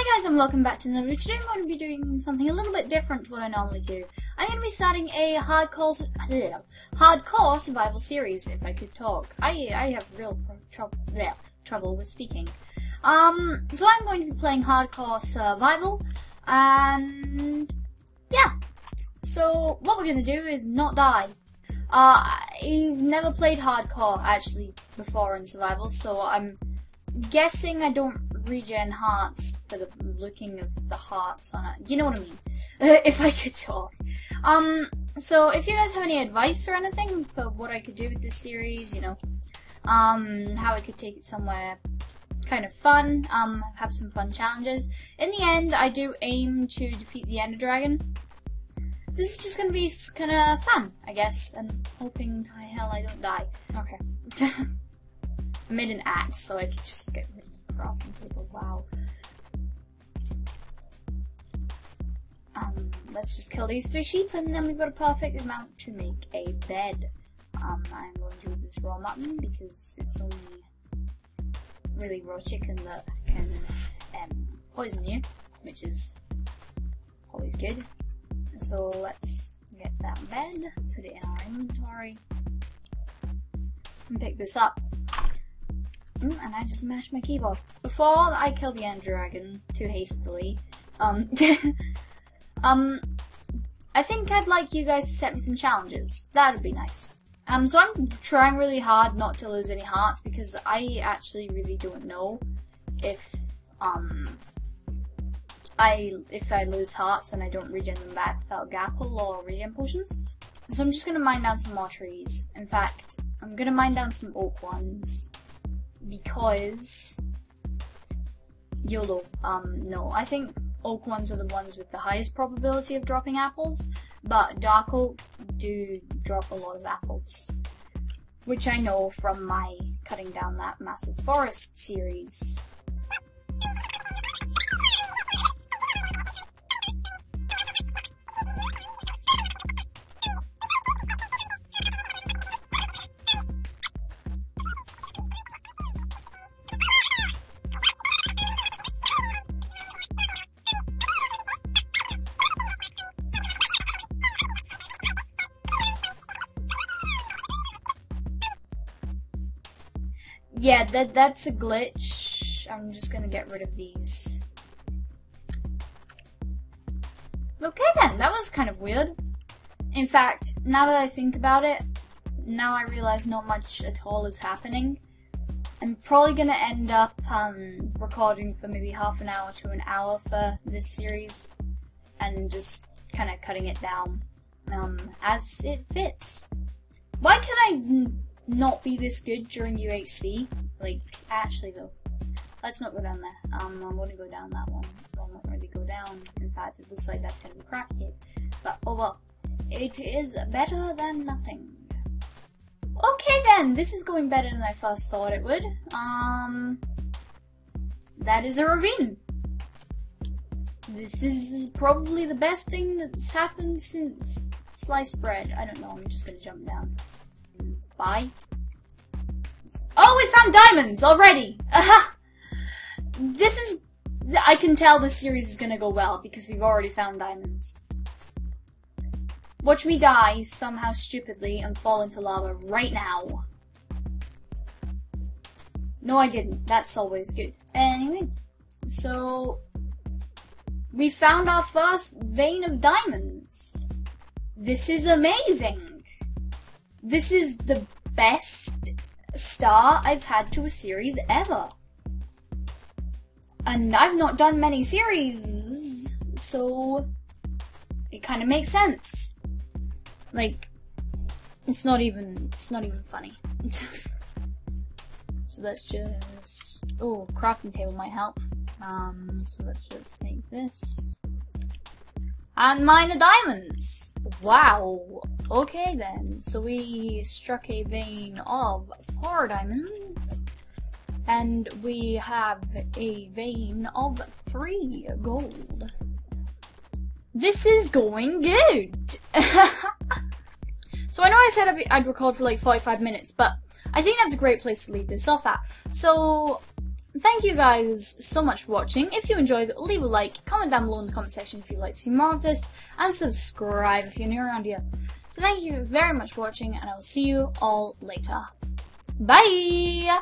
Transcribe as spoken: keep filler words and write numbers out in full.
Hi guys and welcome back to another video. Today I'm going to be doing something a little bit different to what I normally do. I'm going to be starting a hardcore, bleh, hardcore survival series, if I could talk. I, I have real tro bleh, trouble with speaking. Um, so I'm going to be playing hardcore survival, and yeah. So what we're going to do is not die. Uh, I've never played hardcore actually before in survival, so I'm guessing I don't regen hearts for the looking of the hearts on it. You know what I mean? If I could talk. Um, so if you guys have any advice or anything for what I could do with this series, you know, um, how I could take it somewhere kind of fun, um, have some fun challenges. In the end, I do aim to defeat the Ender Dragon. This is just gonna be kind of fun, I guess, and hoping to hell I don't die. Okay. I made an axe so I could just get rid of off into the wow. Um, let's just kill these three sheep and then we've got a perfect amount to make a bed. Um, I'm going to do this raw mutton because it's only really raw chicken that can um, poison you, which is always good. So let's get that bed, put it in our inventory, and pick this up. Mm, and I just mashed my keyboard. Before I kill the Ender Dragon too hastily, um, um, I think I'd like you guys to set me some challenges. That would be nice. Um, so I'm trying really hard not to lose any hearts because I actually really don't know if um, I if I lose hearts and I don't regen them back without gapple or regen potions. So I'm just gonna mine down some more trees. In fact, I'm gonna mine down some oak ones. Because YOLO, um, no, I think oak ones are the ones with the highest probability of dropping apples, but dark oak do drop a lot of apples, which I know from my cutting down that massive forest series. Yeah, that that's a glitch. I'm just gonna get rid of these. Okay then, that was kind of weird. In fact, now that I think about it, now I realize not much at all is happening. I'm probably gonna end up um, recording for maybe half an hour to an hour for this series, and just kind of cutting it down um, as it fits. Why can I not be this good during U H C? Like, actually though, let's not go down there. Um, I want to go down that one. I'll not really go down. In fact, it looks like that's going to be crackhead. But, oh well. It is better than nothing. Okay then, this is going better than I first thought it would. Um, that is a ravine. This is probably the best thing that's happened since sliced bread. I don't know, I'm just going to jump down. Bye. Oh, we found diamonds already! Aha! This is... I can tell this series is gonna go well because we've already found diamonds. Watch me die somehow stupidly and fall into lava right now. No, I didn't. That's always good. Anyway, so... we found our first vein of diamonds. This is amazing! This is the best start I've had to a series ever. And I've not done many series, so it kind of makes sense. Like, it's not even, it's not even funny. So that's just, oh, crafting table might help. Um, so let's just make this. And mine are diamonds! Wow! Okay then, so we struck a vein of four diamonds, and we have a vein of three gold. This is going good! So I know I said I'd, I'd record for like forty-five minutes, but I think that's a great place to leave this off at. So Thank you guys so much for watching. If you enjoyed, leave a like, comment down below in the comment section if you'd like to see more of this, and subscribe if you're new around here. So thank you very much for watching, and I will see you all later. Bye!